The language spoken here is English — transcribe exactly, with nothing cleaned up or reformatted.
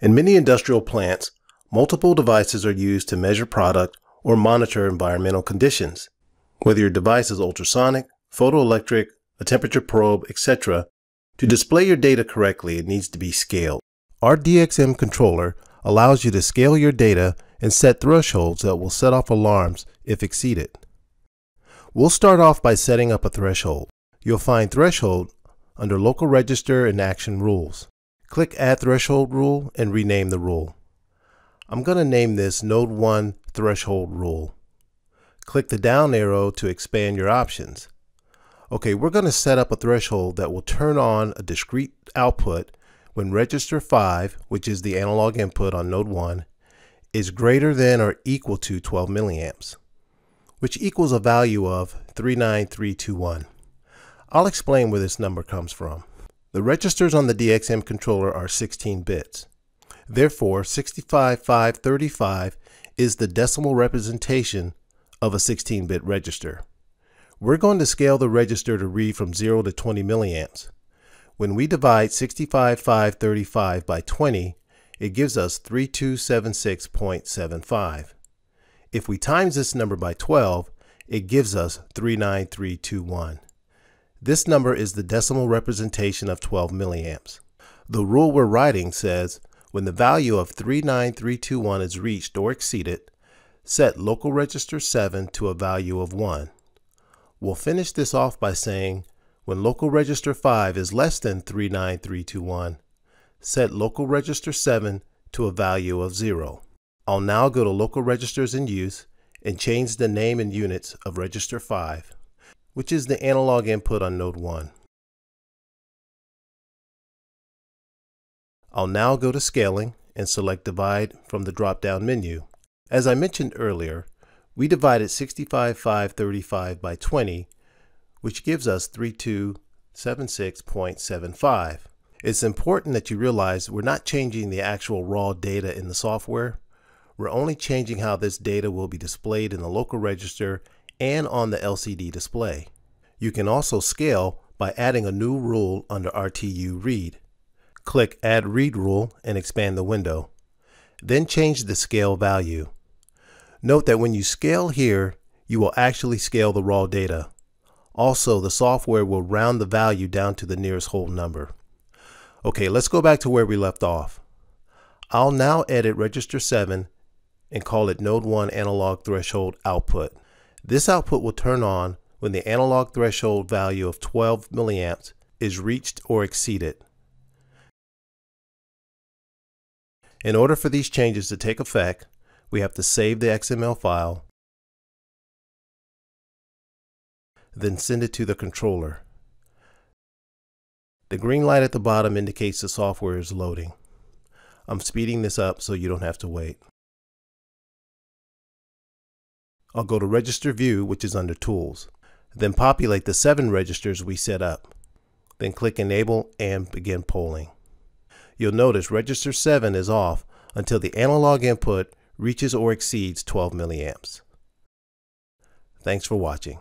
In many industrial plants, multiple devices are used to measure product or monitor environmental conditions. Whether your device is ultrasonic, photoelectric, a temperature probe, et cetera, to display your data correctly, it needs to be scaled. Our D X M controller allows you to scale your data and set thresholds that will set off alarms if exceeded. We'll start off by setting up a threshold. You'll find Threshold under Local Register and Action Rules. Click Add Threshold Rule and rename the rule. I'm going to name this Node one Threshold Rule. Click the down arrow to expand your options. Okay, we're going to set up a threshold that will turn on a discrete output when register five, which is the analog input on node one, is greater than or equal to twelve milliamps, which equals a value of three nine three two one. I'll explain where this number comes from. The registers on the D X M controller are sixteen bits. Therefore, sixty-five thousand five hundred thirty-five is the decimal representation of a sixteen bit register. We're going to scale the register to read from zero to twenty milliamps. When we divide sixty-five thousand five hundred thirty-five by twenty, it gives us three two seven six point seven five. If we times this number by twelve, it gives us three nine three two one. This number is the decimal representation of twelve milliamps. The rule we're writing says, when the value of three nine three two one is reached or exceeded, set local register seven to a value of one. We'll finish this off by saying, when local register five is less than three nine three two one, set local register seven to a value of zero. I'll now go to local registers in use and change the name and units of register five, which is the analog input on node one. I'll now go to scaling and select divide from the drop-down menu. As I mentioned earlier, we divided sixty-five thousand five hundred thirty-five by twenty, which gives us three two seven six point seven five. It's important that you realize we're not changing the actual raw data in the software. We're only changing how this data will be displayed in the local register and on the L C D display. You can also scale by adding a new rule under R T U Read. Click Add Read Rule and expand the window. Then change the scale value. Note that when you scale here, you will actually scale the raw data. Also, the software will round the value down to the nearest whole number. Okay, let's go back to where we left off. I'll now edit register seven and call it node one analog threshold output. This output will turn on when the analog threshold value of twelve milliamps is reached or exceeded. In order for these changes to take effect, we have to save the X M L file, then send it to the controller. The green light at the bottom indicates the software is loading. I'm speeding this up so you don't have to wait. I'll go to Register View, which is under Tools, then populate the seven registers we set up, then click Enable and begin polling. You'll notice register seven is off until the analog input reaches or exceeds twelve milliamps. Thanks for watching.